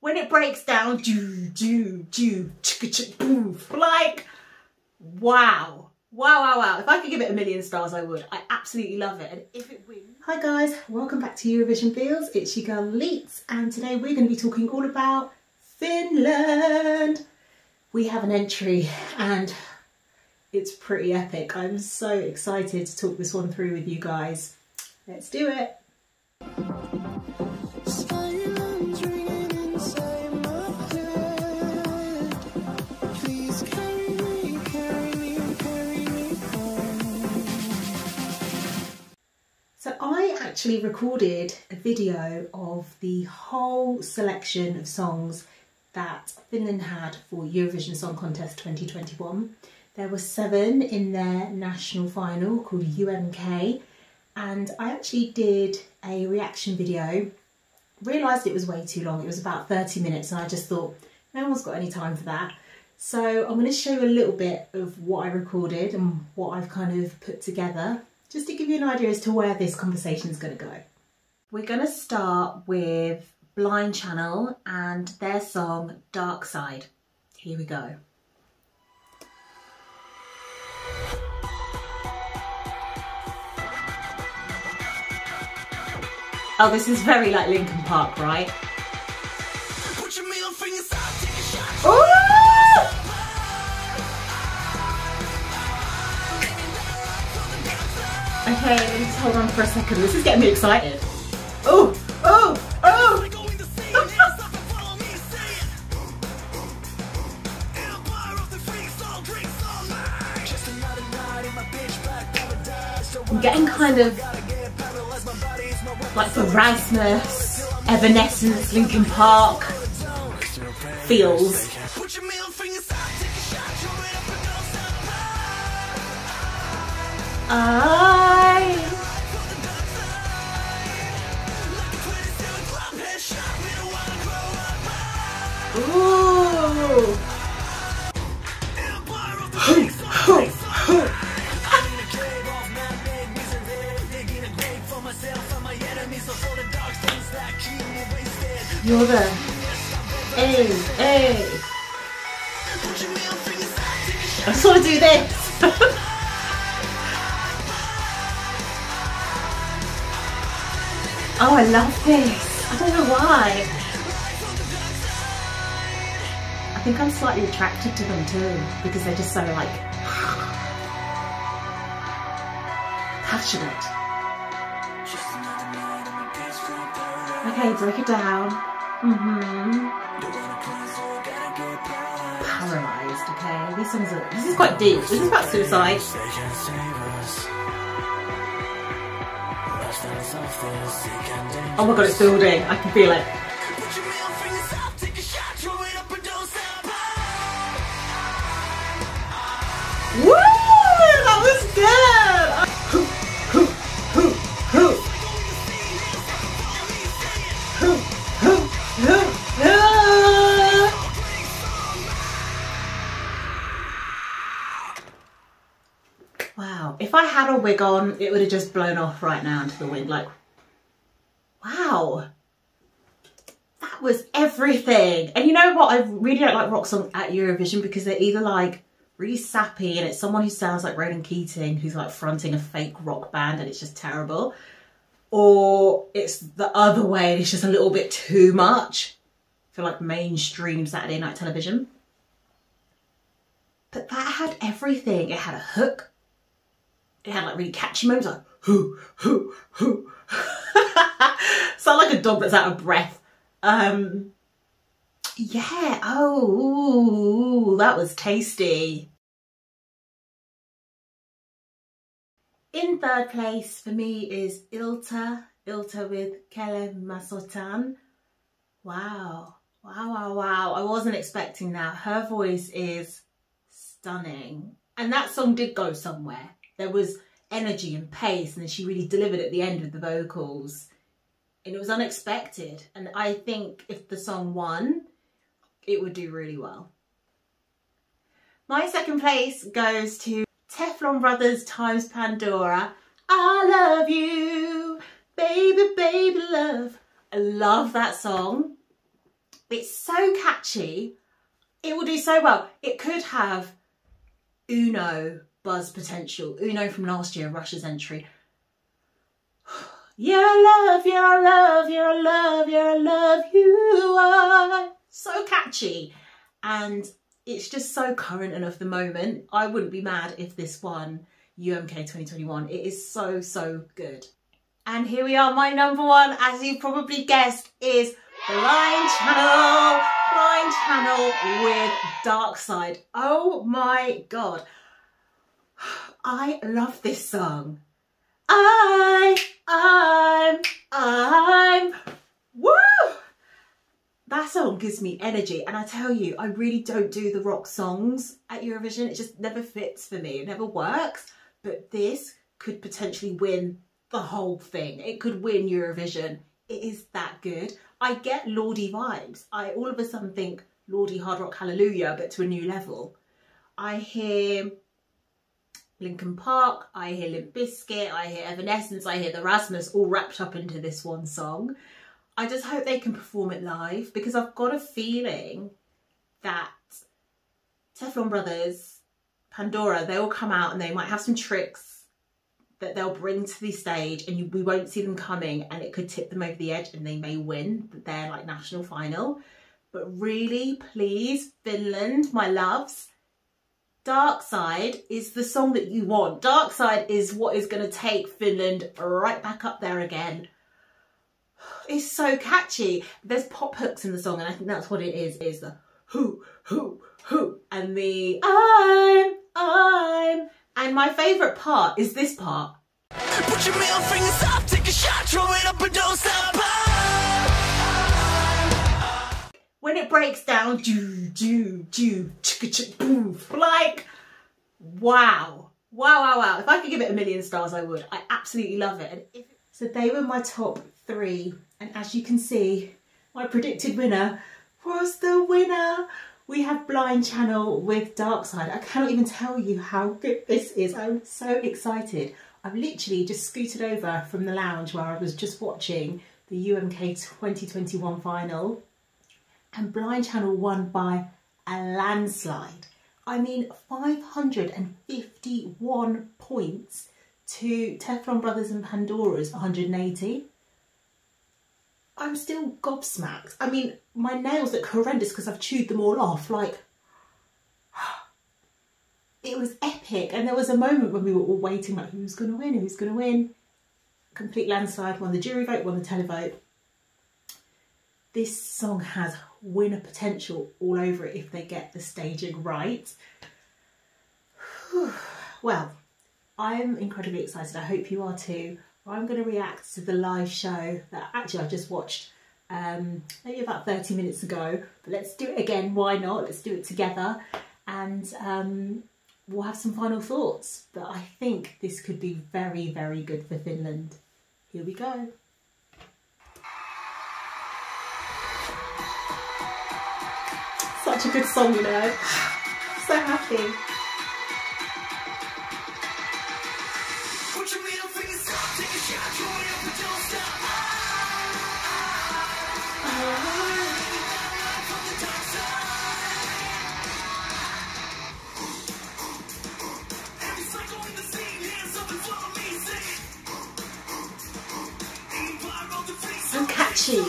when it breaks down, poof, like, wow. Wow, wow, wow. If I could give it 1,000,000 stars, I would. I absolutely love it. And if it wins... Hi guys, welcome back to Eurovision Feels. It's your girl Leets, and today we're going to be talking all about Finland. We have an entry and it's pretty epic. I'm so excited to talk this one through with you guys. Let's do it. So I actually recorded a video of the whole selection of songs that Finland had for Eurovision Song Contest 2021. There were 7 in their national final called UMK, and I actually did a reaction video. Realised it was way too long, it was about 30 minutes and I just thought no one's got any time for that. So I'm going to show you a little bit of what I recorded and what I've kind of put together, just to give you an idea as to where this conversation is going to go. We're going to start with Blind Channel and their song Dark Side. Here we go. Oh, this is very like Linkin Park, right? Ooh! Okay, just hold on for a second. This is getting me excited. Oh, oh, oh! I'm getting kind of like the Rasmus, Evanescence, Linkin Park feels. You're there. Hey, hey. I just want to do this. Oh, I love this. I don't know why. I think I'm slightly attracted to them too, because they're just so like passionate. Okay, break it down. Paralyzed. Okay, these songs are. This is quite deep. This is about suicide. Oh my god, it's building. I can feel it. Woo! That was good! Wow. If I had a wig on, it would have just blown off right now into the wind. Like, wow, that was everything. And you know what? I really don't like rock songs at Eurovision because they're either like really sappy and it's someone who sounds like Ronan Keating who's like fronting a fake rock band and it's just terrible, or it's the other way and it's just a little bit too much for like mainstream Saturday night television. But that had everything. It had a hook. It had like really catchy moments like hoo, hoo, hoo. Sound like a dog that's out of breath. Yeah, oh, that was tasty. In third place for me is Ilta, Ilta with Kele Masotan. Wow, wow, wow, wow. I wasn't expecting that. Her voice is stunning. And that song did go somewhere. There was energy and pace, and then she really delivered at the end with the vocals. And it was unexpected, and I think if the song won, it would do really well. My second place goes to Teflon Brothers times Pandora. I love you, baby, baby, love. I love that song. It's so catchy. It will do so well. It could have Uno buzz potential. Uno from last year, Russia's entry. Your love, your love, your love, your love, you are. So catchy. And it's just so current and of the moment. I wouldn't be mad if this won UMK 2021. It is so, so good. And here we are. My number one, as you probably guessed, is Blind Channel. Blind Channel with Dark Side. Oh my God. I love this song. I'm, woo! That song gives me energy. And I tell you, I really don't do the rock songs at Eurovision. It just never fits for me. It never works. But this could potentially win the whole thing. It could win Eurovision. It is that good. I get Lordy vibes. I all of a sudden think Lordy Hard Rock Hallelujah, but to a new level. I hear Linkin Park, I hear Limp Bizkit, I hear Evanescence, I hear the Rasmus, all wrapped up into this one song. I just hope they can perform it live, because I've got a feeling that Teflon Brothers, Pandora, they will come out and they might have some tricks that they'll bring to the stage, and we won't see them coming, and it could tip them over the edge and they may win their like national final. But really, please, Finland, my loves, Dark Side is the song that you want. Dark Side is what is going to take Finland right back up there again. It's so catchy. There's pop hooks in the song, and I think that's what it is the who, and the I'm. And my favourite part is this part. Put your middle fingers up, take a shot, throw it up and don't stop. When it breaks down, do, like, wow. If I could give it a million stars, I would. I absolutely love it. So they were my top three. And as you can see, my predicted winner was the winner. We have Blind Channel with Dark Side. I cannot even tell you how good this is. I'm so excited. I've literally just scooted over from the lounge where I was just watching the UMK 2021 final. And Blind Channel won by a landslide. I mean, 551 points to Teflon Brothers and Pandora's 180. I'm still gobsmacked. I mean, my nails look horrendous because I've chewed them all off. Like, it was epic. And there was a moment when we were all waiting, like, who's going to win? Who's going to win? Complete landslide. Won the jury vote, won the televote. This song has winner potential all over it if they get the staging right. Whew. Well, I'm incredibly excited. I hope you are too. I'm going to react to the live show that actually I just watched maybe about 30 minutes ago. But let's do it again. Why not? Let's do it together. And we'll have some final thoughts. But I think this could be very, very good for Finland. Here we go. Such a good song, you know. So happy. So catchy.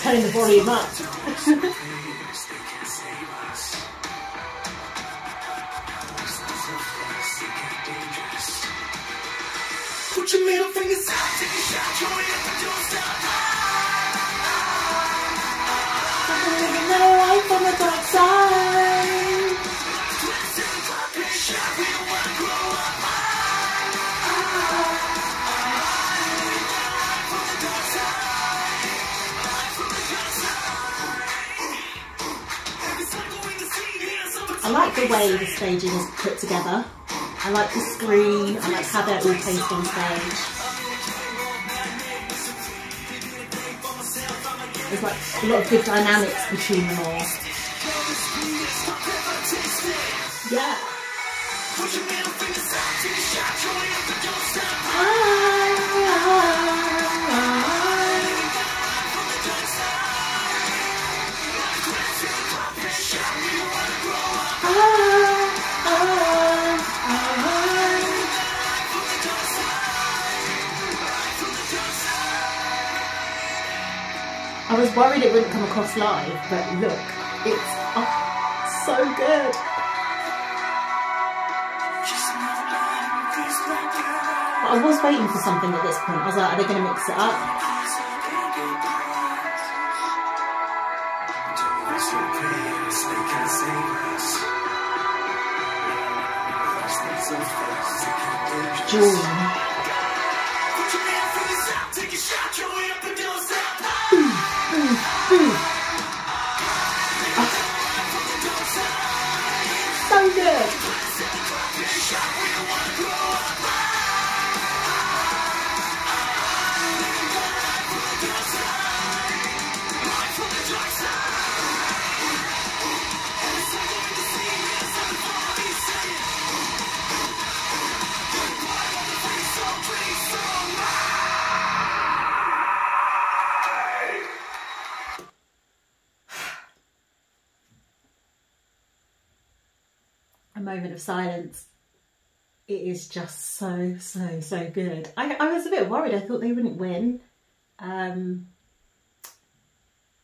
Turning the volume up. Put your middle fingers out, take a shot, throw it up and don't stop. I'm from the dark side. We don't want to grow up. I like the way the staging is put together. I like the screen, I like how they're all placed on stage. There's like a lot of good dynamics between them all. Yeah. I was worried it wouldn't come across live, but look, it's so good. But I was waiting for something at this point. I was like, are they going to mix it up? Joy. Moment of silence. It is just so good. I was a bit worried. I thought they wouldn't win. I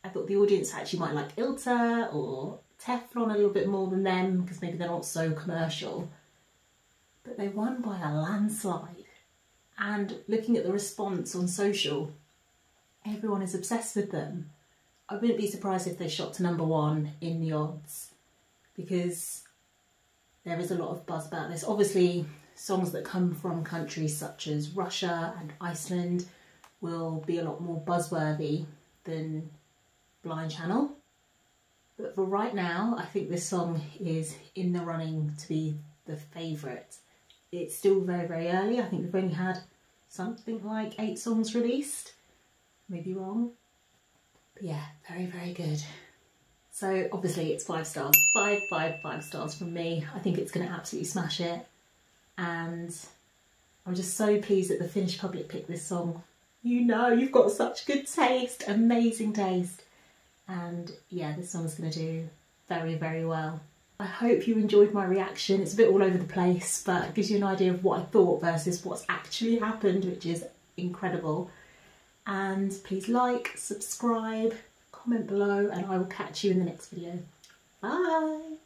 thought the audience actually might like Ilta or Teflon a little bit more than them because maybe they're not so commercial. But they won by a landslide. And looking at the response on social, everyone is obsessed with them. I wouldn't be surprised if they shot to #1 in the odds because there is a lot of buzz about this. Obviously, songs that come from countries such as Russia and Iceland will be a lot more buzzworthy than Blind Channel. But for right now, I think this song is in the running to be the favourite. It's still very early. I think we've only had something like 8 songs released. Maybe wrong. But yeah, very good. So obviously it's 5 stars, 5 stars from me. I think it's going to absolutely smash it. And I'm just so pleased that the Finnish public picked this song. You know, you've got such good taste, amazing taste. And yeah, this song's going to do very well. I hope you enjoyed my reaction. It's a bit all over the place, but it gives you an idea of what I thought versus what's actually happened, which is incredible. And please like, subscribe, comment below, and I will catch you in the next video. Bye!